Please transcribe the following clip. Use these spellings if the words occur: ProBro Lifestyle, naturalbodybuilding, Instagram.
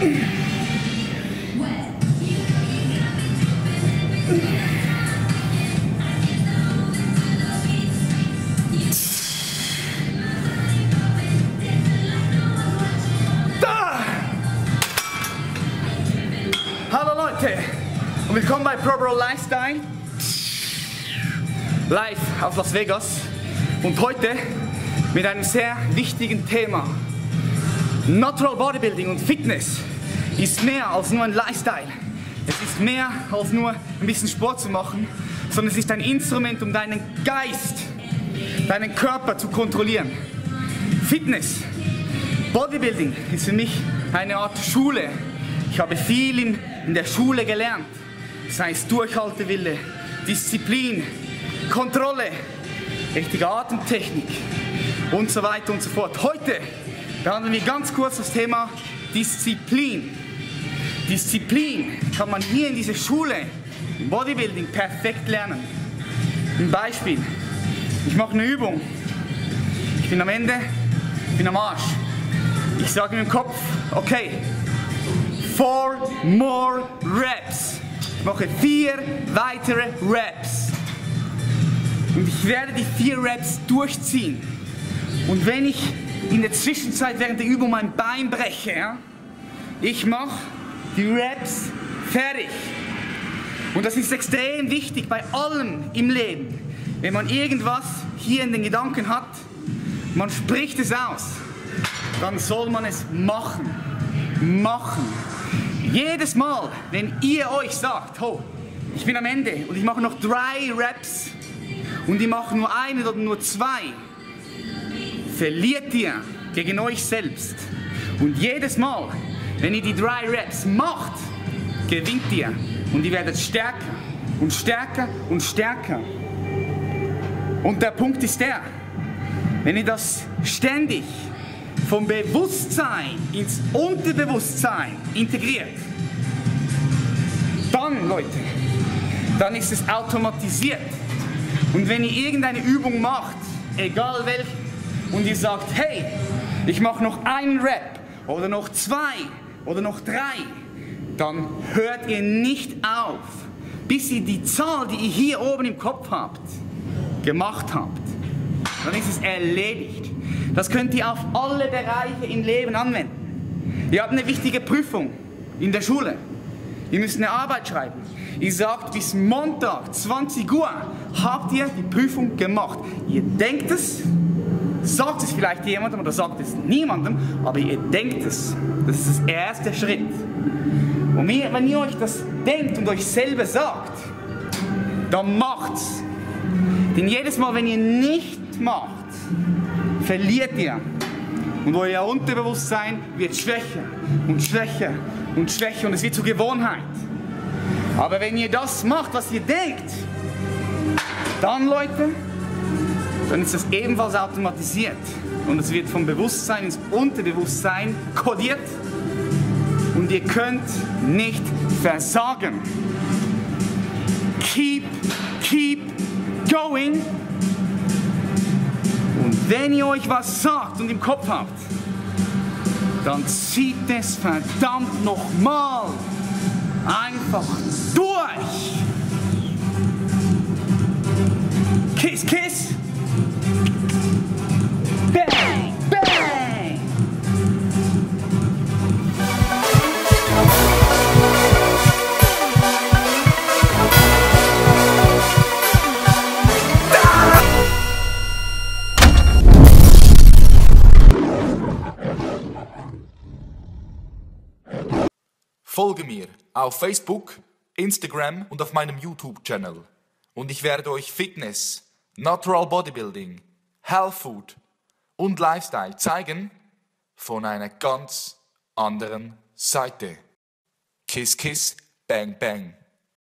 Hallo Leute und willkommen bei ProBro Lifestyle, live aus Las Vegas, und heute mit einem sehr wichtigen Thema. Natural Bodybuilding und Fitness ist mehr als nur ein Lifestyle. Es ist mehr als nur ein bisschen Sport zu machen, sondern es ist ein Instrument, um deinen Geist, deinen Körper zu kontrollieren. Fitness, Bodybuilding ist für mich eine Art Schule. Ich habe viel in der Schule gelernt. Das heißt Durchhaltewille, Disziplin, Kontrolle, richtige Atemtechnik und so weiter und so fort. Heute behandeln wir ganz kurz das Thema Disziplin. Disziplin kann man hier in dieser Schule, im Bodybuilding, perfekt lernen. Ein Beispiel: Ich mache eine Übung. Ich bin am Ende, ich bin am Arsch. Ich sage mir im Kopf, okay, 4 more reps. Ich mache 4 weitere Reps. Und ich werde die 4 Reps durchziehen. Und wenn ich in der Zwischenzeit während der Übung mein Bein breche, ja? Ich mache die Reps fertig. Und das ist extrem wichtig bei allem im Leben. Wenn man irgendwas hier in den Gedanken hat, man spricht es aus, dann soll man es machen. Machen. Jedes Mal, wenn ihr euch sagt, oh, ich bin am Ende und ich mache noch 3 Reps und ich mache nur 1 oder nur 2, verliert ihr gegen euch selbst. Und jedes Mal, wenn ihr die 3 Reps macht, gewinnt ihr. Und ihr werdet stärker und stärker und stärker. Und der Punkt ist der, wenn ihr das ständig vom Bewusstsein ins Unterbewusstsein integriert, dann, Leute, dann ist es automatisiert. Und wenn ihr irgendeine Übung macht, egal welche, und ihr sagt, hey, ich mache noch 1 Rep oder noch 2 oder noch 3, dann hört ihr nicht auf, bis ihr die Zahl, die ihr hier oben im Kopf habt, gemacht habt. Dann ist es erledigt. Das könnt ihr auf alle Bereiche im Leben anwenden. Ihr habt eine wichtige Prüfung in der Schule. Ihr müsst eine Arbeit schreiben. Ihr sagt, bis Montag, 20 Uhr, habt ihr die Prüfung gemacht. Ihr denkt es, sagt es vielleicht jemandem oder sagt es niemandem, aber ihr denkt es. Das ist der erste Schritt. Und wenn ihr euch das denkt und euch selber sagt, dann macht's. Denn jedes Mal, wenn ihr nicht macht, verliert ihr. Und euer Unterbewusstsein wird schwächer und schwächer und schwächer und es wird zur Gewohnheit. Aber wenn ihr das macht, was ihr denkt, dann, Leute, dann ist das ebenfalls automatisiert und es wird vom Bewusstsein ins Unterbewusstsein kodiert und ihr könnt nicht versagen. Keep going. Und wenn ihr euch was sagt und im Kopf habt, dann zieht es verdammt nochmal einfach durch. Kiss, kiss. Bang! Bang! Folge mir auf Facebook, Instagram und auf meinem YouTube-Channel. Und ich werde euch Fitness, Natural Bodybuilding, Health Food und Lifestyle zeigen von einer ganz anderen Seite. Kiss, kiss, bang, bang.